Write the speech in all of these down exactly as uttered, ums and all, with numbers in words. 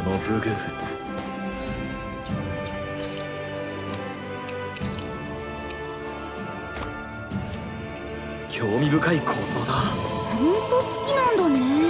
この武具興味深い構造だ。本当好きなんだね。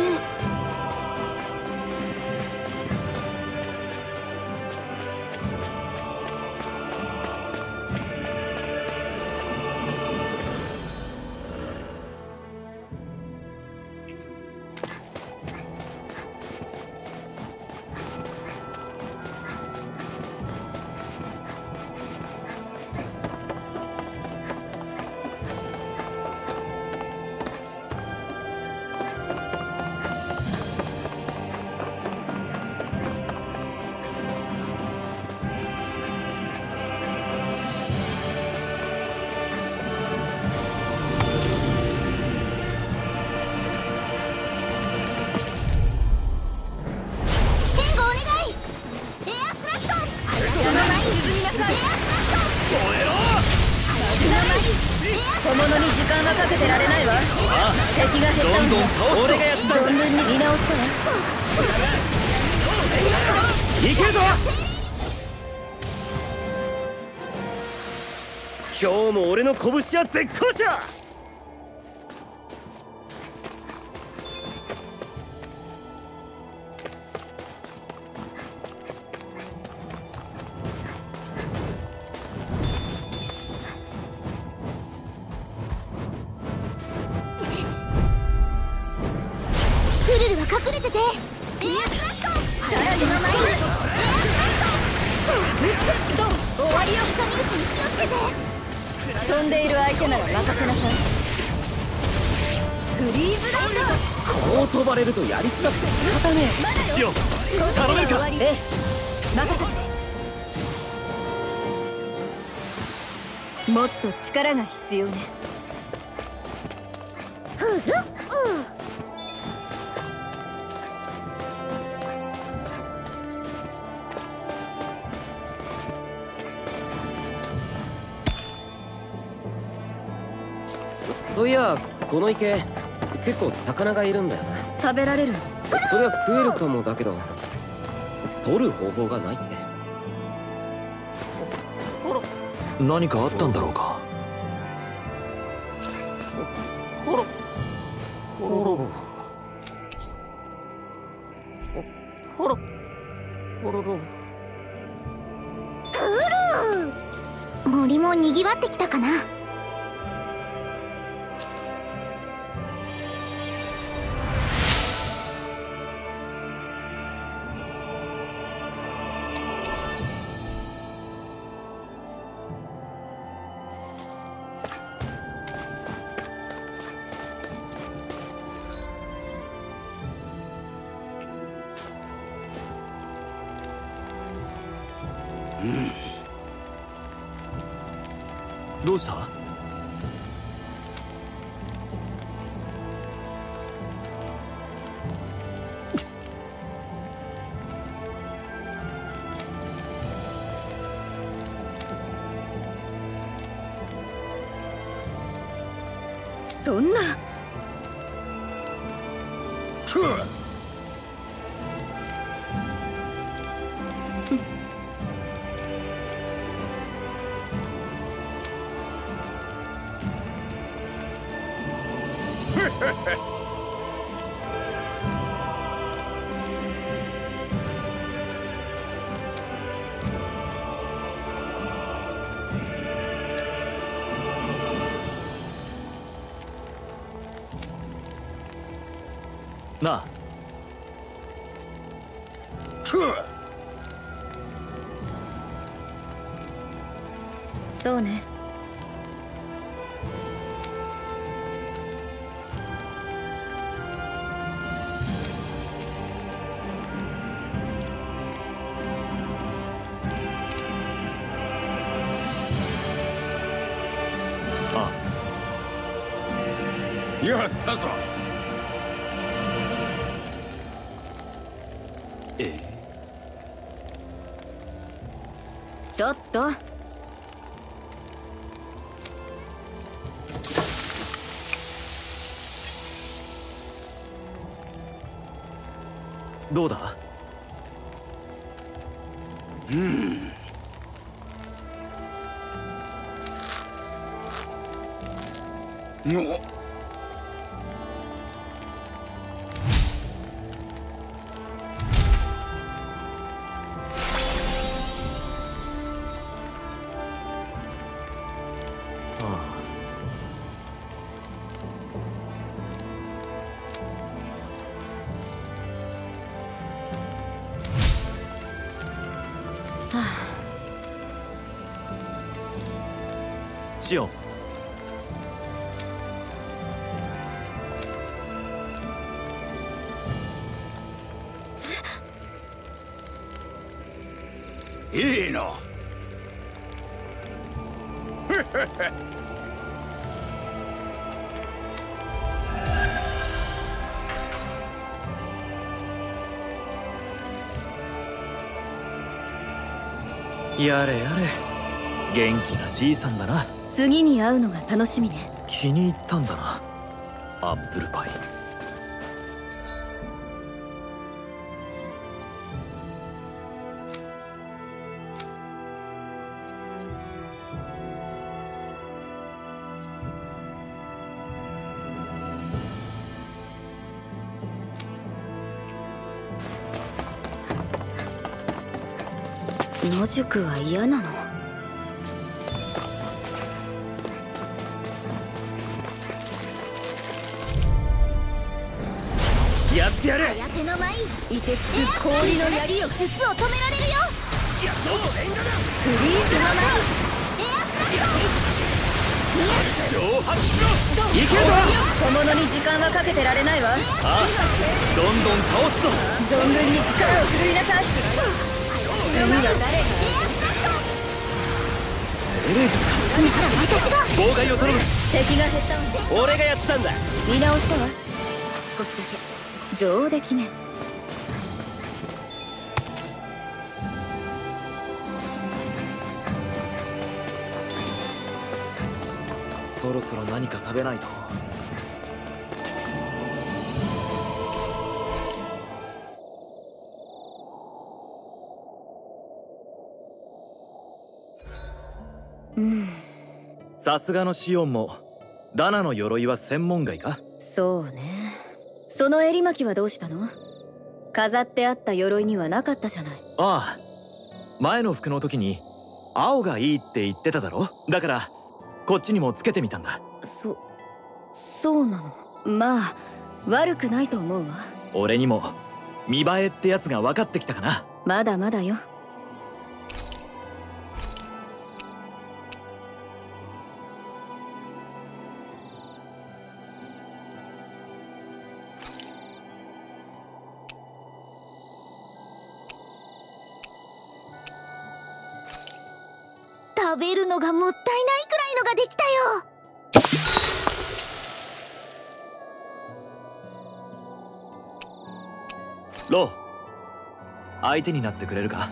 拳は絶好調。クルルは隠れてて。エアスラット。さらにの前に。エアスラット。ドン。終わりを塞ぎしに気をつけて。飛んでいる相手なら任せなさい。フリーズライト。こう飛ばれるとやりづらくて仕方ねえ。しよう頼めるか。ええ任せ。もっと力が必要ね。ふるっそういやこの池結構魚がいるんだよな。食べられる？それは食えるかもだけど取る方法がないって。何かあったんだろうか。森もにぎわってきたかな。どうした？そんな。なあ。そうね。ああやったぞ。ちょっとどうだ？うん。お。シオン、いいな。やれやれ、元気なじいさんだな。次に会うのが楽しみね。気に入ったんだな、アップルパイ。野宿は嫌なの？やれ！早手の舞、凍てつく氷の槍を術を止められるよ。いや、どうもレンガだ。フリーズの舞、エアスタッド。蒸発しろ。いけるぞ。小物に時間はかけてられないわ。ああ、どんどん倒すぞ。存分に力を振るいなさい。海は誰が？セレクト。なら私が。妨害を頼む。敵が減ったわ。俺がやったんだ。見直したわ、少しだけ。上出来ね。そろそろ何か食べないと。うん。さすがのシオンもダナの鎧は専門外か。そうね。その襟巻きはどうしたの？飾ってあった鎧にはなかったじゃない。ああ、前の服の時に青がいいって言ってただろ。だからこっちにもつけてみたんだ。そそうなの。まあ悪くないと思うわ。俺にも見栄えってやつが分かってきたかな。まだまだよ。食べるのがもったいないくらいのができたよ。ロー、相手になってくれるか？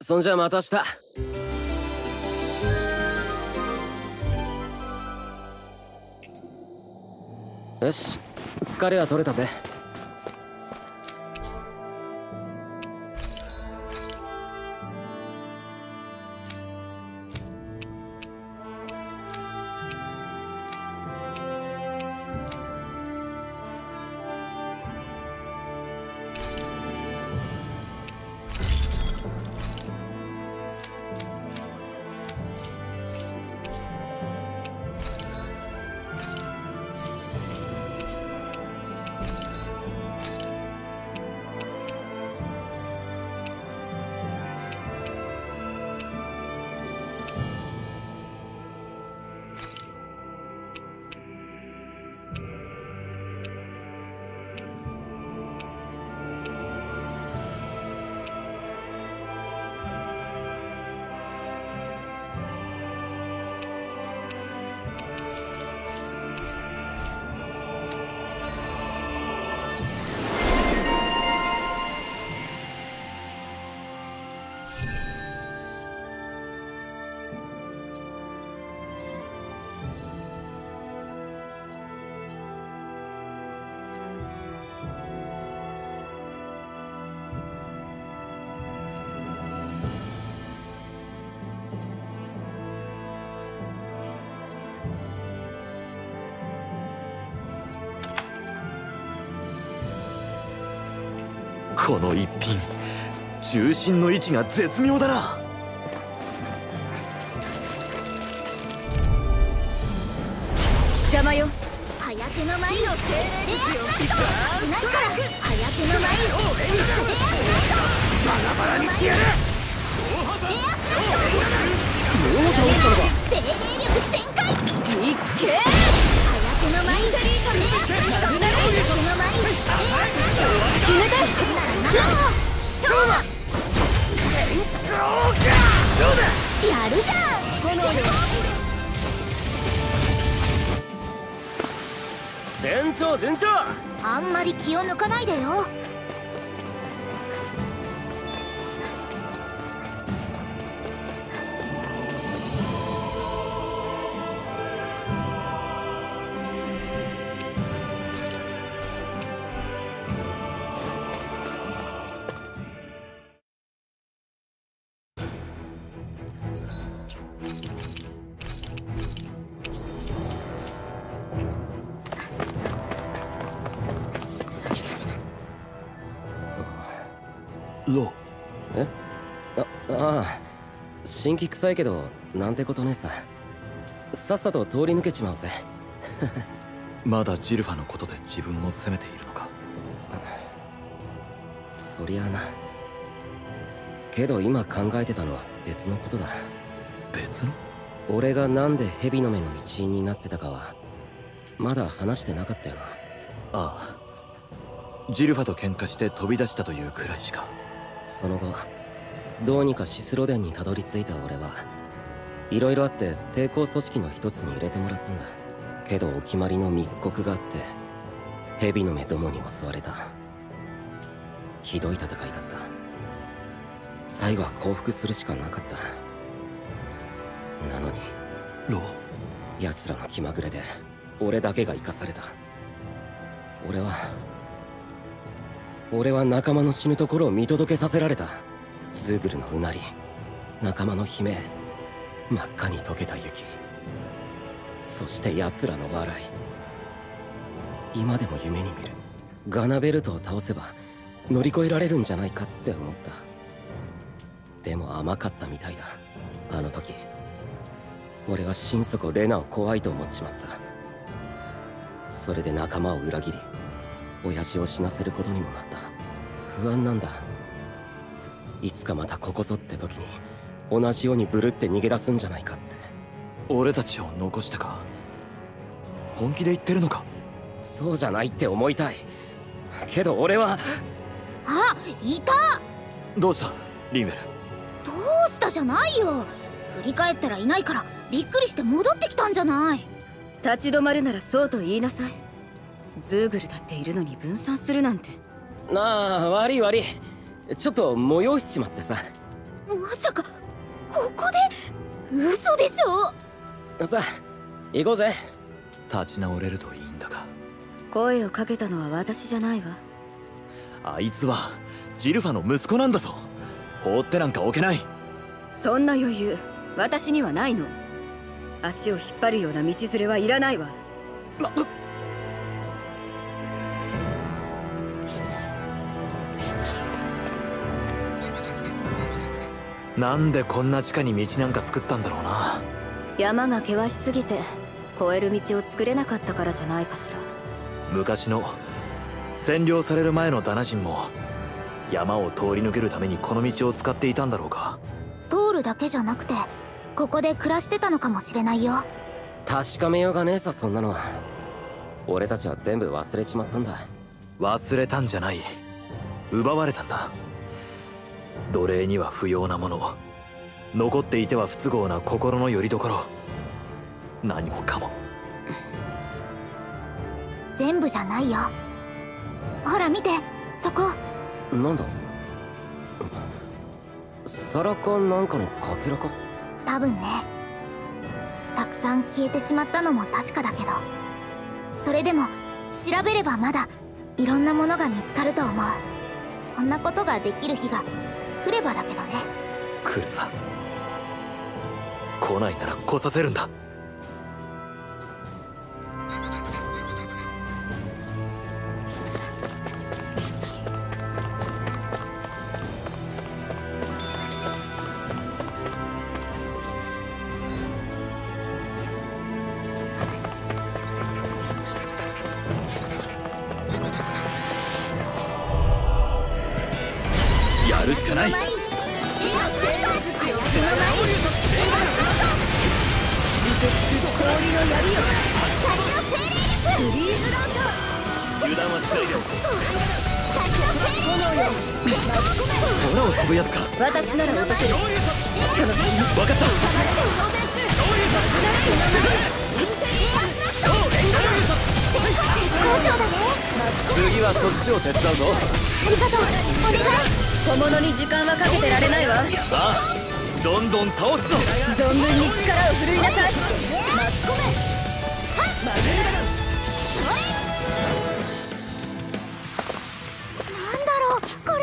そんじゃまた明日。よし、疲れは取れたぜ。この一品、重心の位置が絶妙だな。邪魔よ。早手の前を精霊ですよ。ないから早手の前をバラバラにしてやる。もう倒したのか。精霊力全開。いっけー。早手の前に、早手の前に、決めた。やるじゃん。順調順調。あんまり気を抜かないでよ。ロえあああ、新規臭いけどなんてことねえさ。さっさと通り抜けちまうぜ。まだジルファのことで自分を責めているのか。そりゃあな。けど今考えてたのは別のことだ。別の？俺がなんでヘビの目の一員になってたかはまだ話してなかったよな。ああ、ジルファと喧嘩して飛び出したというくらいしか。その後どうにかシスロデンにたどり着いた俺はいろいろあって抵抗組織の一つに入れてもらったんだけど、お決まりの密告があって蛇の目どもに襲われた。ひどい戦いだった。最後は降伏するしかなかった。なのにロー、奴らの気まぐれで俺だけが生かされた。俺は俺は仲間の死ぬところを見届けさせられた。ズグルのうなり、仲間の悲鳴、真っ赤に溶けた雪、そして奴らの笑い。今でも夢に見る。ガナベルトを倒せば乗り越えられるんじゃないかって思った。でも甘かったみたいだ。あの時俺は心底レナを怖いと思っちまった。それで仲間を裏切り親父を死なせることにもなった。不安なんだ。いつかまたここぞって時に同じようにブルって逃げ出すんじゃないかって。俺たちを残したか。本気で言ってるのか。そうじゃないって思いたいけど俺は。あ、いた。どうしたリーベル。どうしたじゃないよ。振り返ったらいないからびっくりして戻ってきたんじゃない。立ち止まるならそうと言いなさい。ズーグルだっているのに分散するなんて。なあ、悪い悪い。ちょっと催しちまってさ。まさかここで。嘘でしょ。さあ行こうぜ。立ち直れるといいんだが。声をかけたのは私じゃないわ。あいつはジルファの息子なんだぞ。放ってなんかおけない。そんな余裕私にはないの。足を引っ張るような道連れはいらないわ。なっなんでこんな地下に道なんか作ったんだろうな。山が険しすぎて越える道を作れなかったからじゃないかしら。昔の占領される前のダナ人も山を通り抜けるためにこの道を使っていたんだろうか。通るだけじゃなくてここで暮らしてたのかもしれないよ。確かめようがねえさ。そんなの俺たちは全部忘れちまったんだ。忘れたんじゃない、奪われたんだ。奴隷には不要なもの、残っていては不都合な心の拠り所、何もかも。全部じゃないよ。ほら見てそこ。なんだ、皿かなんかのかけらか。多分ね。たくさん消えてしまったのも確かだけど、それでも調べればまだいろんなものが見つかると思う。そんなことができる日が来ればだけどね。来るさ。来ないなら来させるんだ。るしかない。空を飛ぶやつか。私なら落とせる。分かった。次はそっちを手伝うぞ。ありがとう。お願い。小物に時間はかけてられないわ。ああ、どんどん倒すぞ。存分に力を振るいなさい。巻き込め。なんだろうこれ。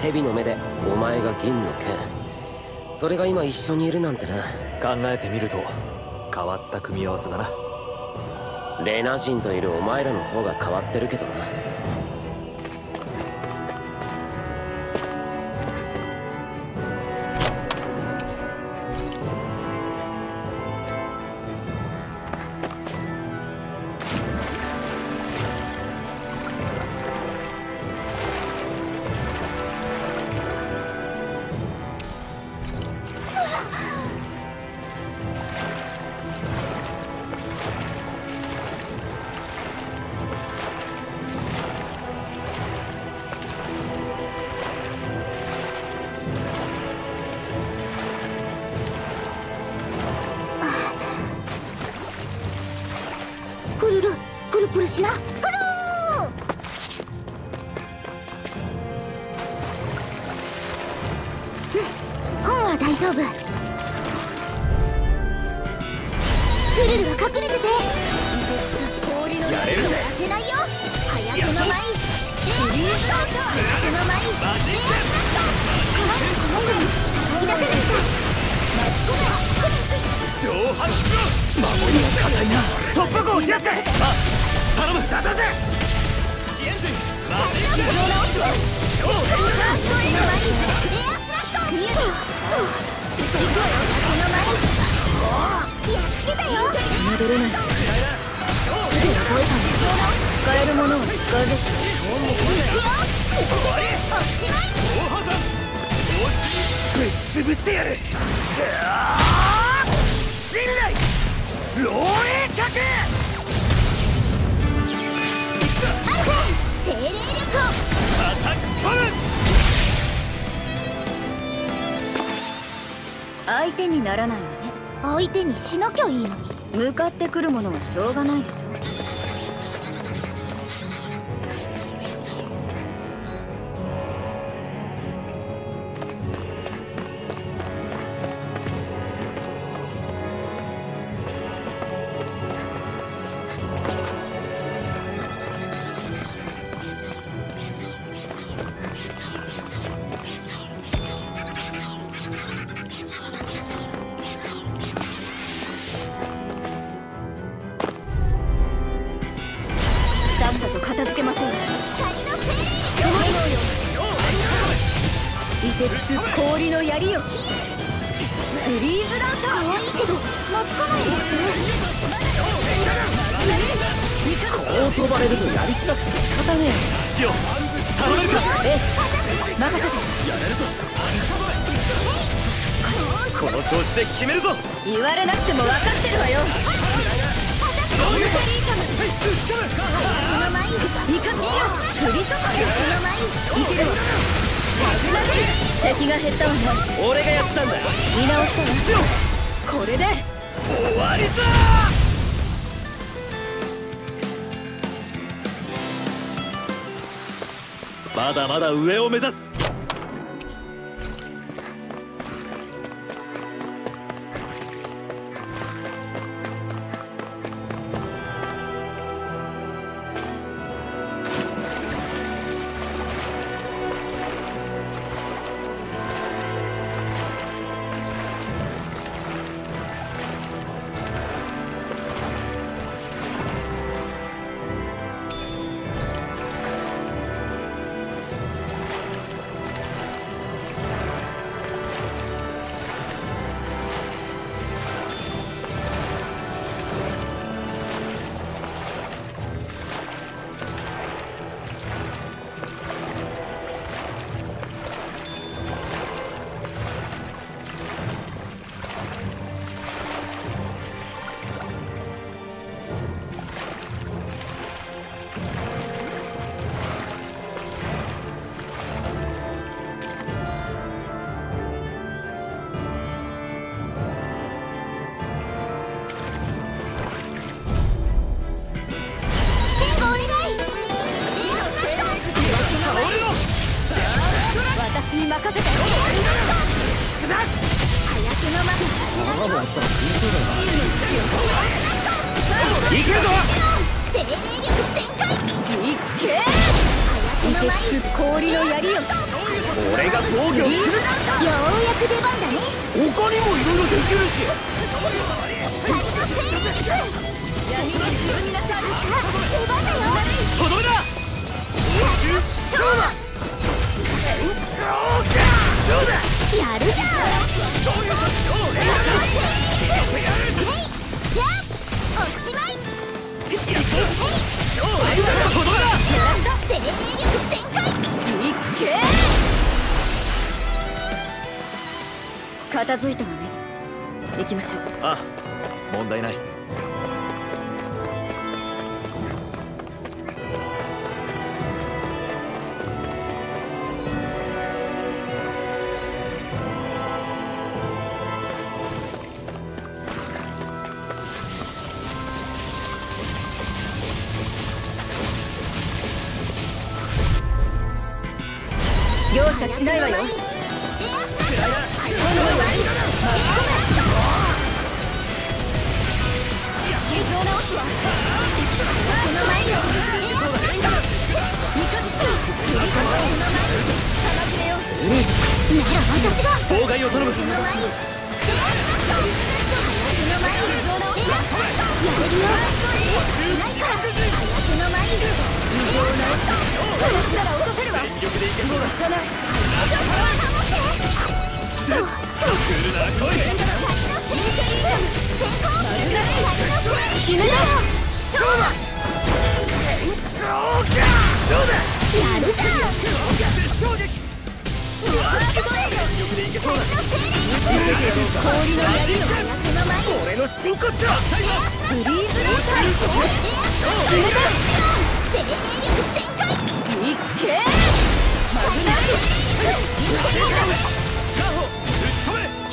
蛇の目でお前が銀の剣、それが今一緒にいるなんてな。考えてみると変わった組み合わせだな。レナ人といるお前らの方が変わってるけどな。相手にならないわね。相手にしなきゃいいのに。向かってくるものはしょうがないでしょ。まだまだ上を目指す。私に任せて。氷の槍よ。俺が防御する。ようやく出番だね。他にもいろいろできるし。光の精霊肉。出番だよ。とどめだ。そうだ。やるじゃん。じゃあおしまい。精霊力全開。片付いたわね。行きましょう。ああ、問題ない。容赦しないわよ。俺の真骨頂ブリーズローターいっけー！マグナイト！いっけ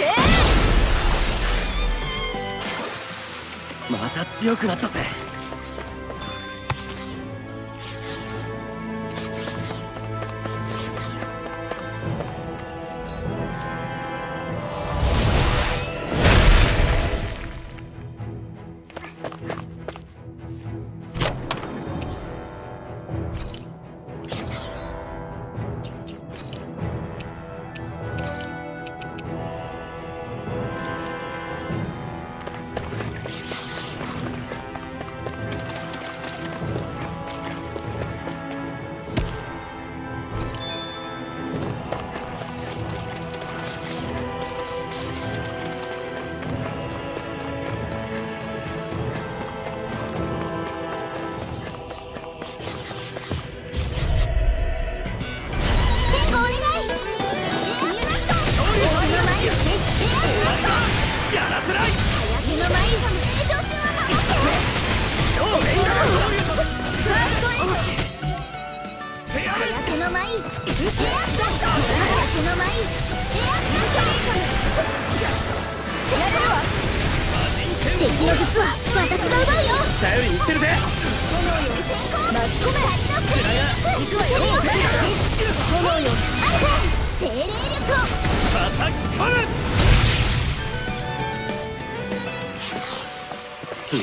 ー！また強くなったぜ。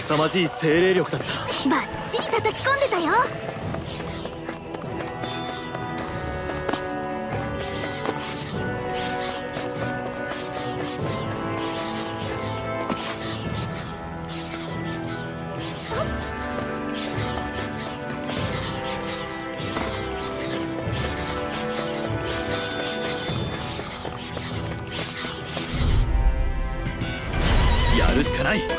凄まじい精霊力だった。バッチリ叩き込んでたよ。やるしかない。終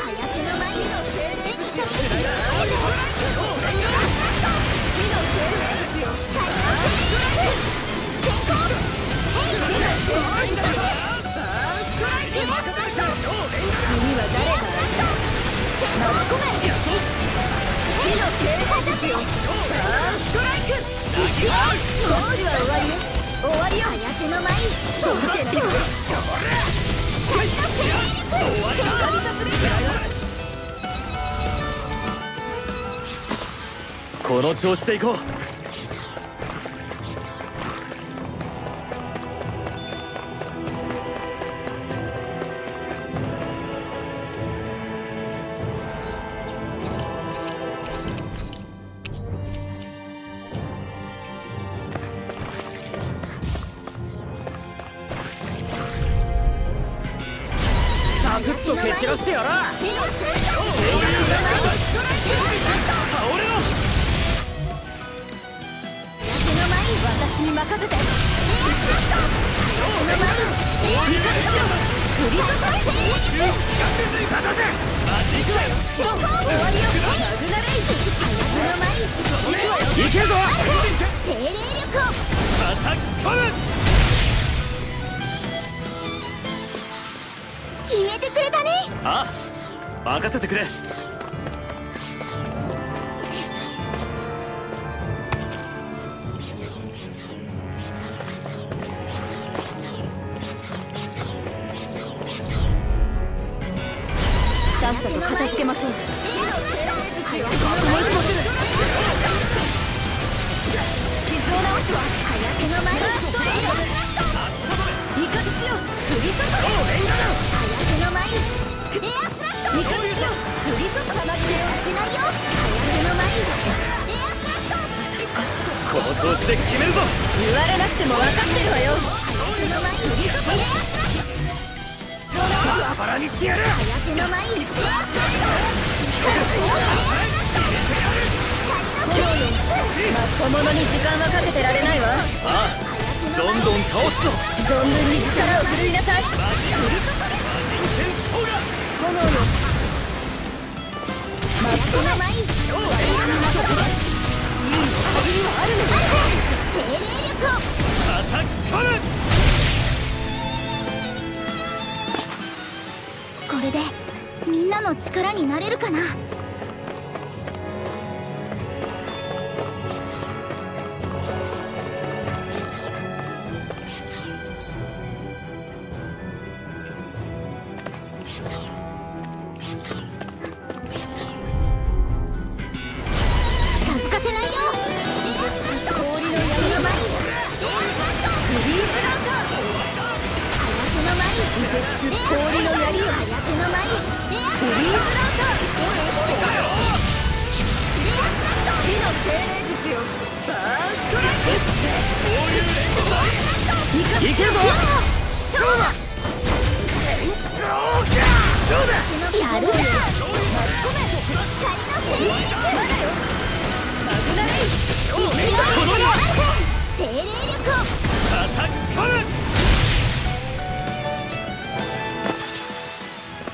わりよ。の調子でいこう。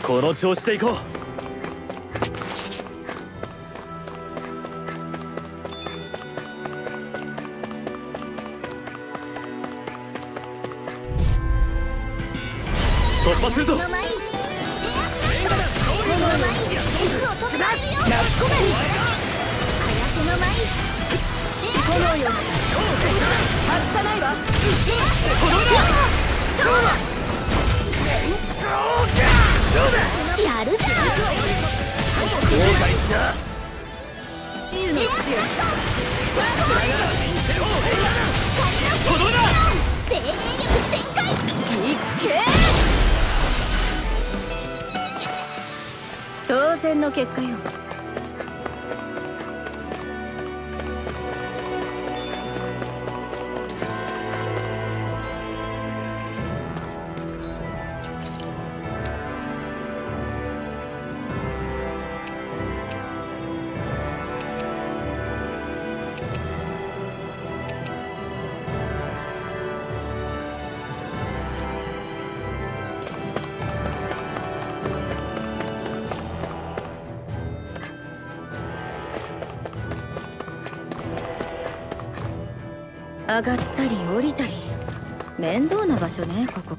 この調子でいこう。上がったり降りたり面倒な場所ね。ここ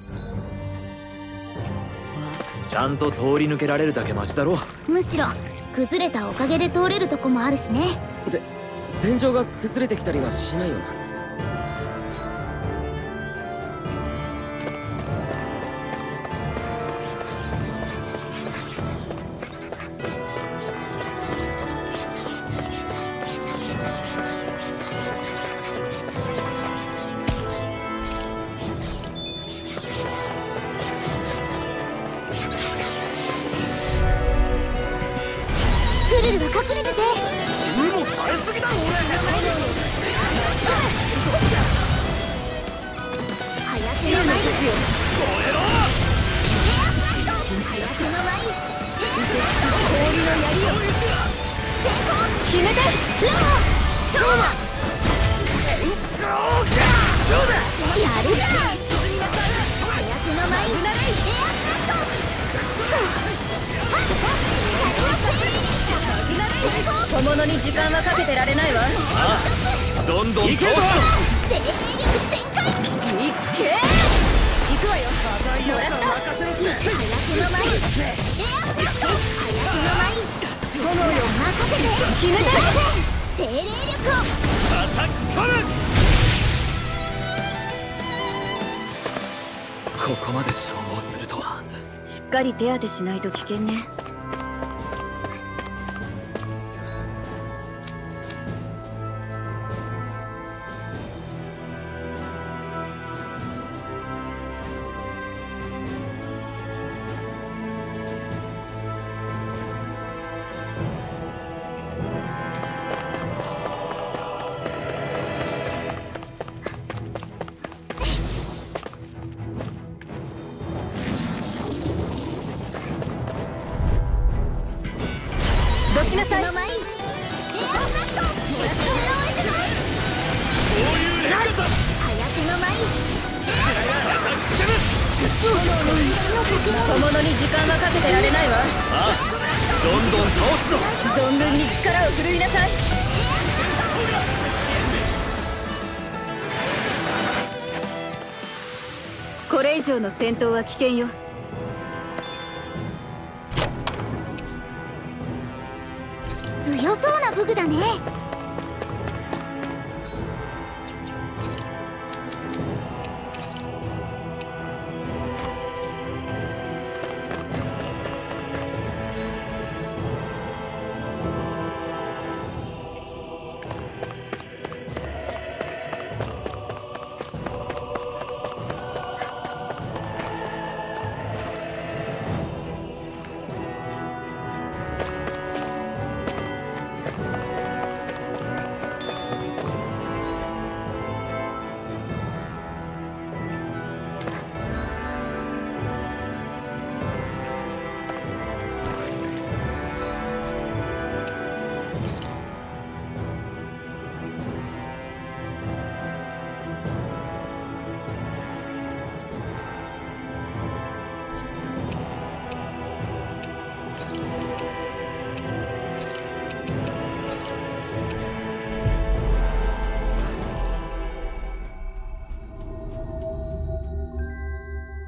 ちゃんと通り抜けられるだけマシだろ。むしろ崩れたおかげで通れるとこもあるしね。で天井が崩れてきたりはしないよな。隠れてて。銃も垂れすぎだろ俺。林の舞ですよ。燃えろ。林の舞。氷の槍を。成功。決めて。ルーマ。ルーマ。天空。そうだ。やるな。林の舞。エアカット。小物に時間はかけてられないわ。ああ、どんどん行けば。生命力全開。いっけ。行くわよ。もらった。林の舞。エアカット。林の舞。炎よ任せて。決めて。精霊力を。叩き込む。ここまで消耗するとは。しっかり手当てしないと危険ね。以上の戦闘は危険よ。強そうな武具だね。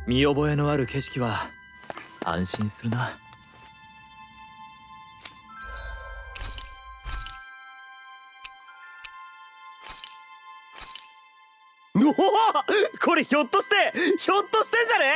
見覚えのある景色は安心するな。おお、これひょっとしてひょっとしてじゃね。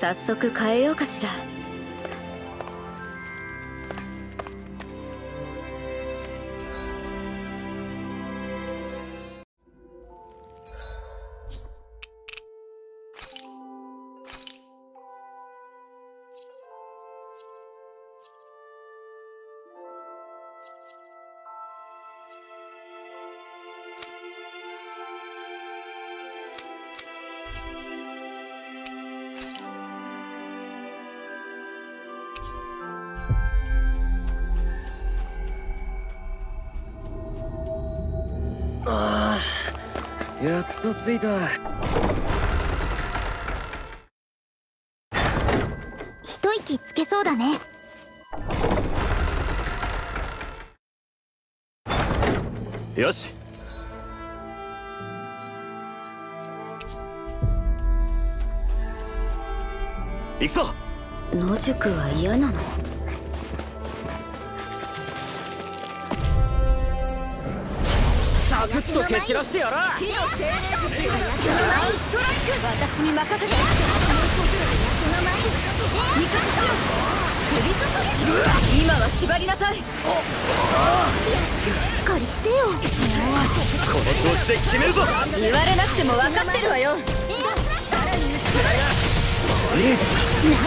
早速変えようかしら。やっと着いた。一息つけそうだね。よし。行くぞ。野宿は嫌なの？グッと蹴散らしてやら。火の精霊術がやってる。私に任せて。今は縛りなさい。しっかりしてよ。この調子で決めるぞ。言われなくても分かってるわよ。さらにな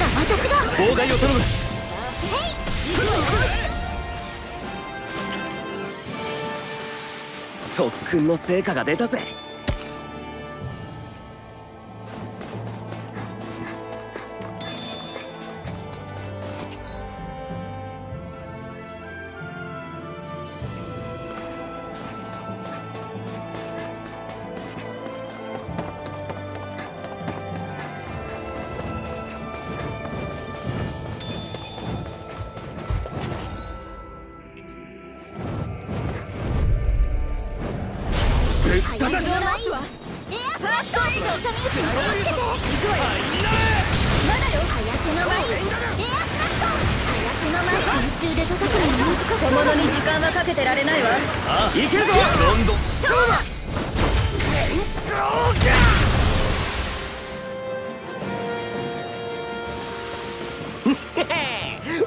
ら私が妨害を頼む。特訓の成果が出たぜ。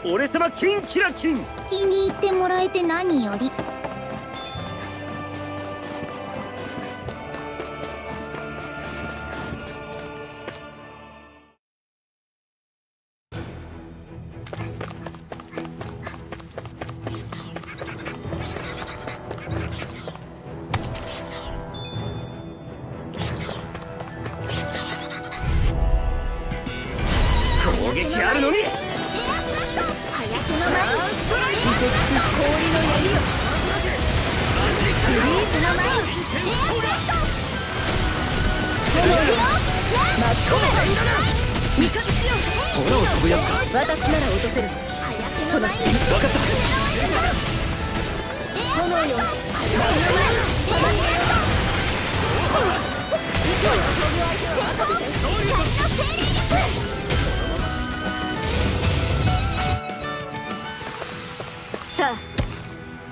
俺様キンキラキン。気に入ってもらえて何より。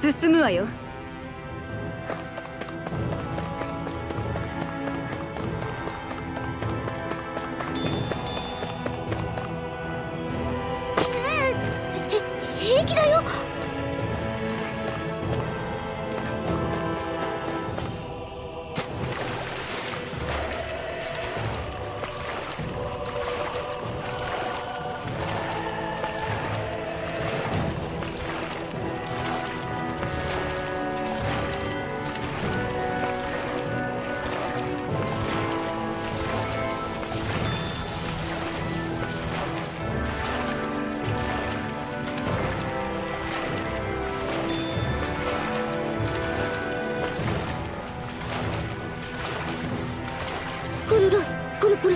進むわよ。平気だよ。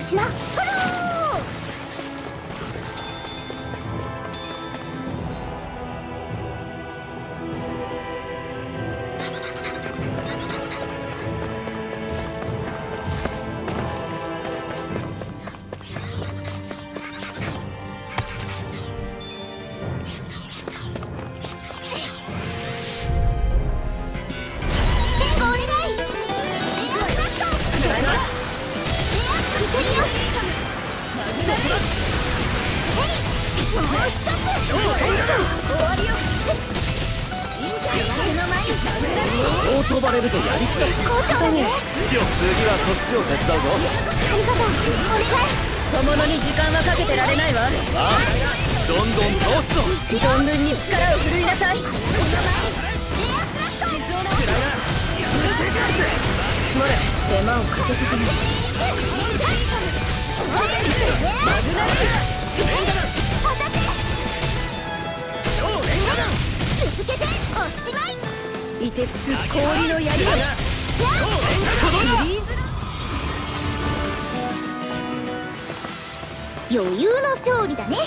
しなCome on. ばれるとやりづらい。校長だね。次はこっちを手伝うぞ。神子さん、お願い。小物に時間はかけてられないわ。ああ、どんどん倒すぞ。存分に力を振るいなさい。ほら、手間をかけてくれ。続けておしまい。いてつく氷の槍をシリーズ余裕の勝利だね。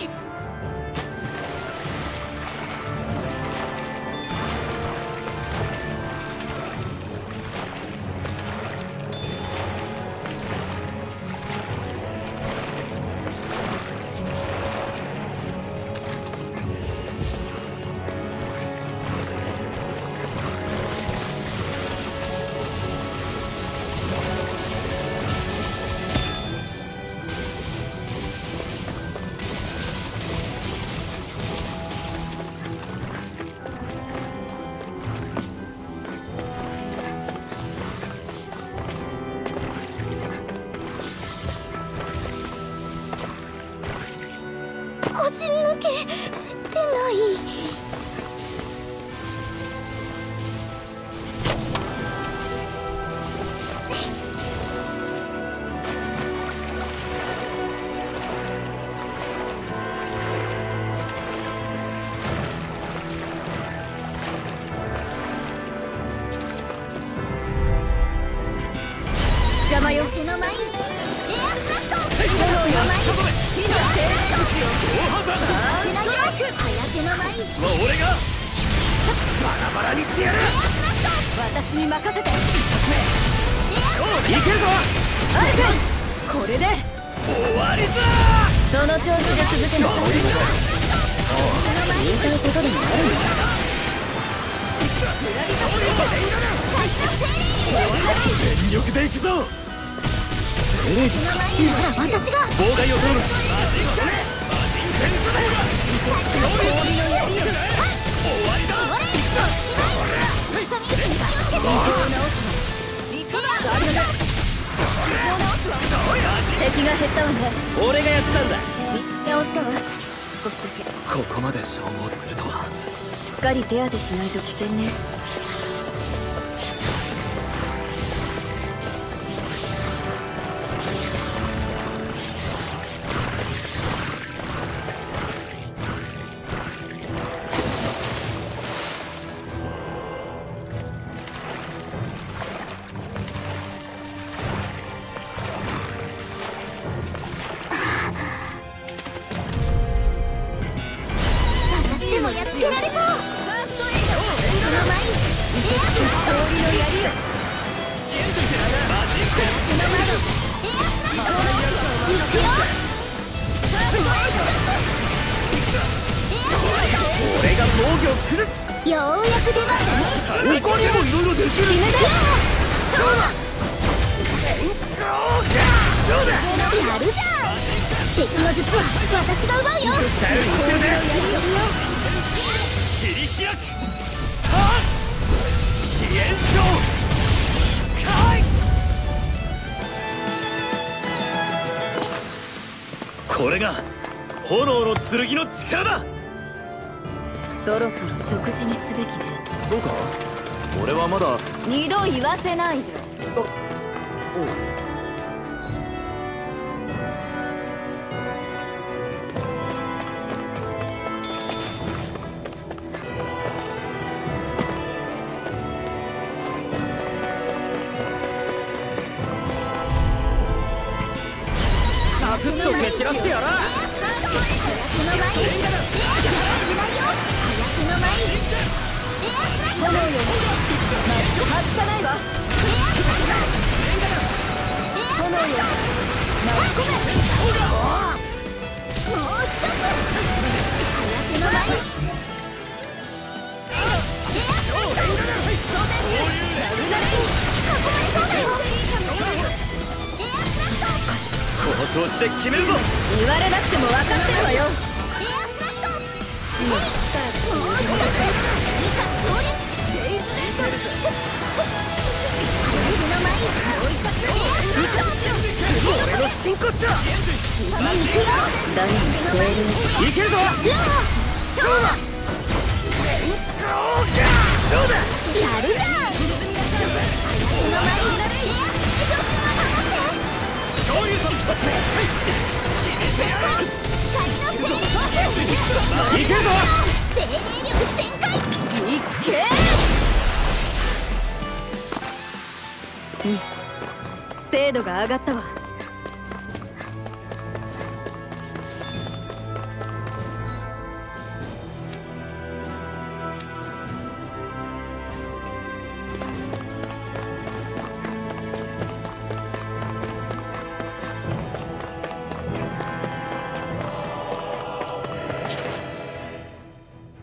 手当てしないと危険ね。精度が上がったわ。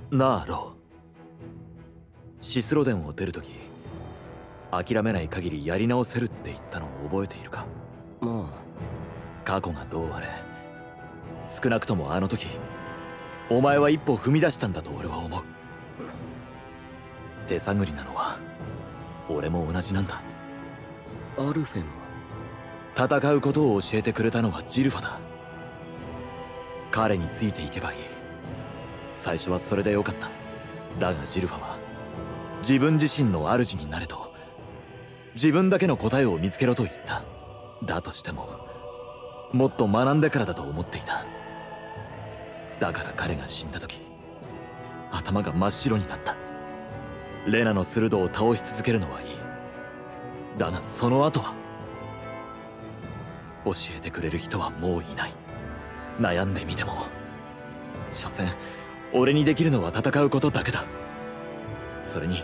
なあロー、シスロデンを出るとき諦めない限りやり直せるって言ったのを覚えているか？もう過去がどうあれ、少なくともあの時お前は一歩踏み出したんだと俺は思う。手探りなのは俺も同じなんだ。アルフェンは戦うことを教えてくれたのはジルファだ。彼についていけばいい。最初はそれでよかった。だがジルファは自分自身の主になれと、自分だけの答えを見つけろと言った。だとしてももっと学んでからだと思っていた。だから彼が死んだ時頭が真っ白になった。レナのスルドを倒し続けるのはいい。だがその後は教えてくれる人はもういない。悩んでみても所詮俺にできるのは戦うことだけだ。それに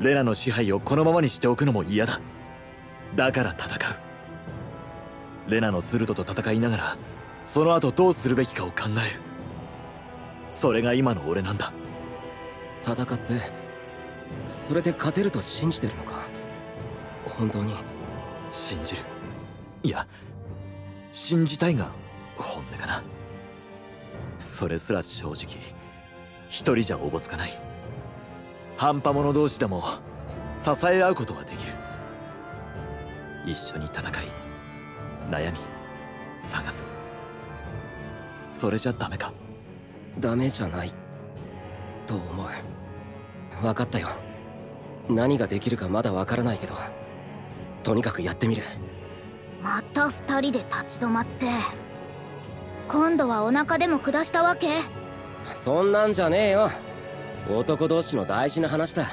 レナの支配をこのままにしておくのも嫌だ。だから戦う。レナのスルドと戦いながらその後どうするべきかを考える。それが今の俺なんだ。戦ってそれで勝てると信じてるのか？本当に信じる。いや信じたいが本音かな。それすら正直一人じゃおぼつかない。半端者同士でも支え合うことはできる。一緒に戦い、悩み、探す。それじゃダメか？ダメじゃないと思う。分かったよ。何ができるかまだ分からないけど、とにかくやってみる。また二人で立ち止まって今度はお腹でも下したわけ？そんなんじゃねえよ。男同士の大事な話だ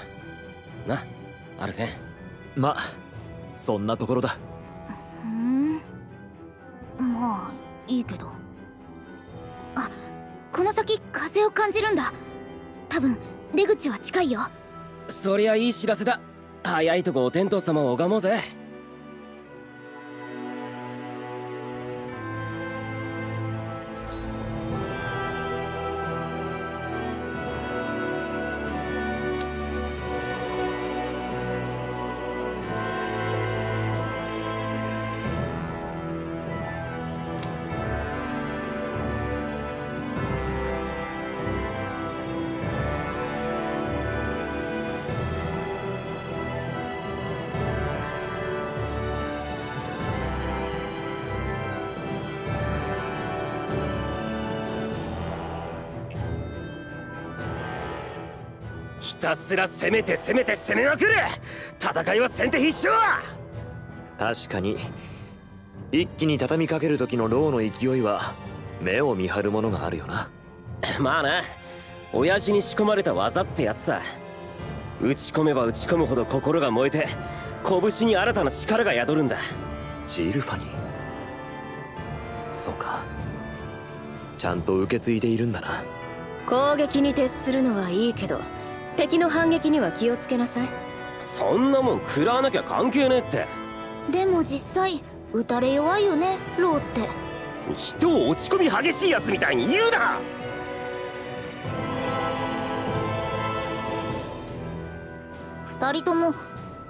な、アルフェン。まあそんなところだ。ふん、まあいいけど。あ、この先風を感じるんだ。多分出口は近いよ。そりゃいい知らせだ。早いとこお天道様を拝もうぜ。ひたすら攻めて攻めて攻めまくる。戦いは先手必勝。確かに一気に畳みかける時のローの勢いは目を見張るものがあるよな。まあな、親父に仕込まれた技ってやつさ。打ち込めば打ち込むほど心が燃えて拳に新たな力が宿るんだ。ジルファに。そうか、ちゃんと受け継いでいるんだな。攻撃に徹するのはいいけど敵の反撃には気をつけなさい。そんなもん食らわなきゃ関係ねえって。でも実際打たれ弱いよね、ローって。人を落ち込み激しいやつみたいに言うな。ふたりとも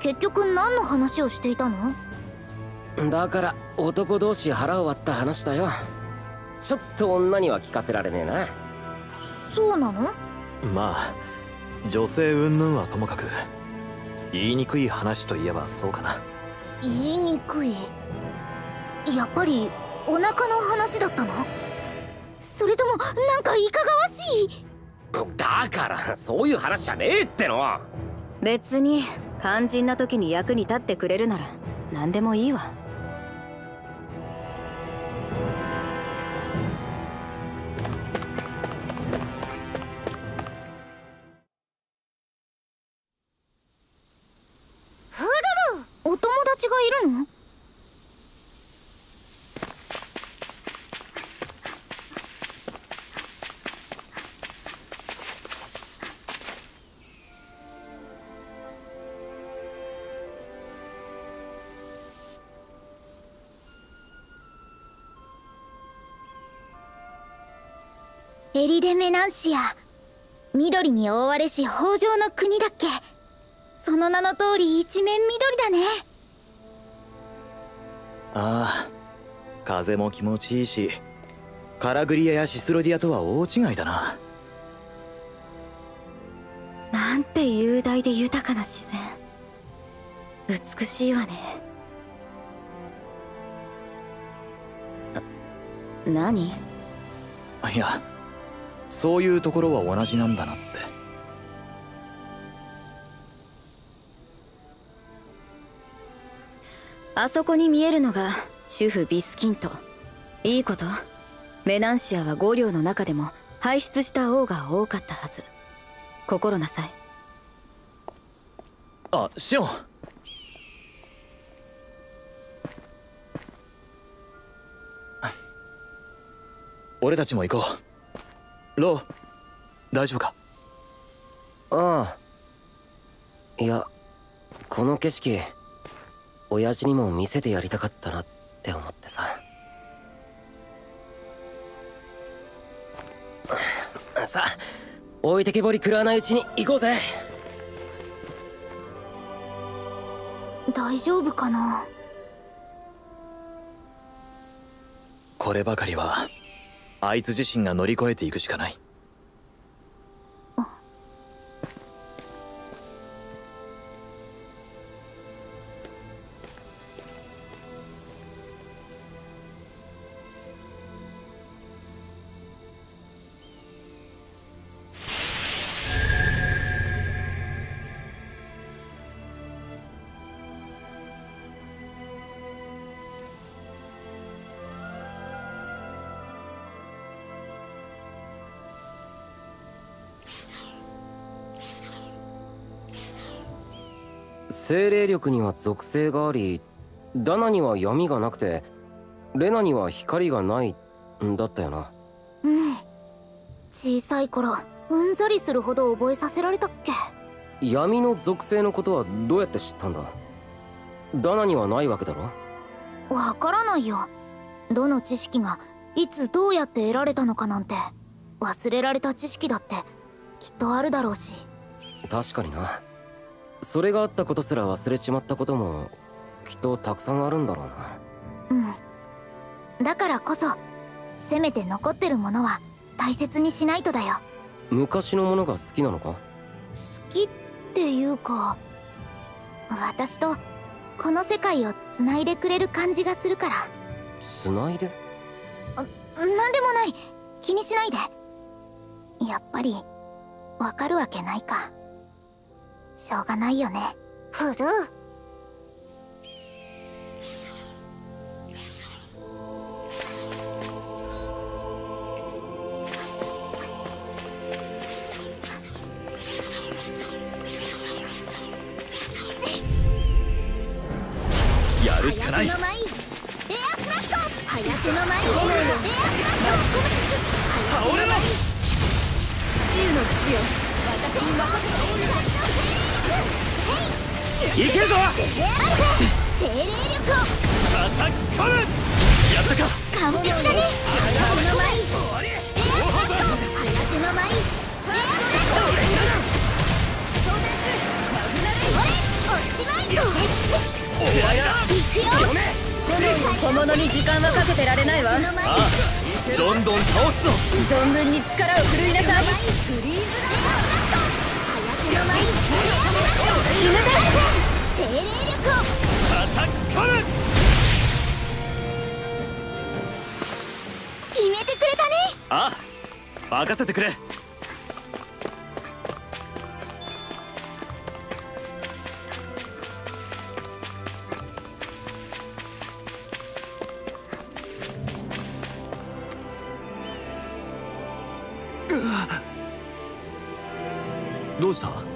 結局何の話をしていたの？だから男同士腹を割った話だよ。ちょっと女には聞かせられねえな。そうなの？まあ女性云々はともかく、言いにくい話といえばそうかな。言いにくい？やっぱりお腹の話だったの？それともなんかいかがわしい？だからそういう話じゃねえっての。別に肝心な時に役に立ってくれるなら何でもいいわ。フルル、お友達がいるの？エリデメナンシア、緑に覆われし豊穣の国だっけ。その名の通り一面緑だね。ああ、風も気持ちいいし、カラグリアやシスロディアとは大違いだな。なんて雄大で豊かな自然、美しいわね。な、何？いや、そういうところは同じなんだなって。あそこに見えるのが主婦ビスキント。いいこと、メナンシアは五稜の中でも輩出した王が多かったはず。心なさい。あ、シオン。俺たちも行こう。ロー、大丈夫か？ああ、いや、この景色親父にも見せてやりたかったなって思ってさ。さあ、置いてけぼり食らわないうちに行こうぜ。大丈夫かな？こればかりはあいつ自身が乗り越えていくしかない。精霊力には属性があり、ダナには闇がなくて、レナには光がないんだったよな。うん。小さい頃うんざりするほど覚えさせられたっけ。闇の属性のことはどうやって知ったんだ？ダナにはないわけだろ。わからないよ。どの知識がいつどうやって得られたのかなんて、忘れられた知識だってきっとあるだろうし。確かにな。それがあったことすら忘れちまったこともきっとたくさんあるんだろうな。うん、だからこそせめて残ってるものは大切にしないとだよ。昔のものが好きなのか？好きっていうか、私とこの世界をつないでくれる感じがするから。つないで？あ、なんでもない、気にしないで。やっぱりわかるわけないか。しょうがないよね、フルー。やるしかない。エアクラスト。早手の前にエアクラスト。倒れろ。銃の口よ、私に任せろ。いけるぞ。精霊力を叩き込む。やったか。完璧だね。早手の舞いエアスタット。早手の舞いエアスタット。俺、おしまいと。お前だ。行くよ。小物に時間はかけてられないわ。ああ、どんどん倒すぞ。存分に力を振るいなさい。フリーズだ。早手の舞い精霊力を叩き込む。決めてくれたね。ああ、任せてくれ。どうした？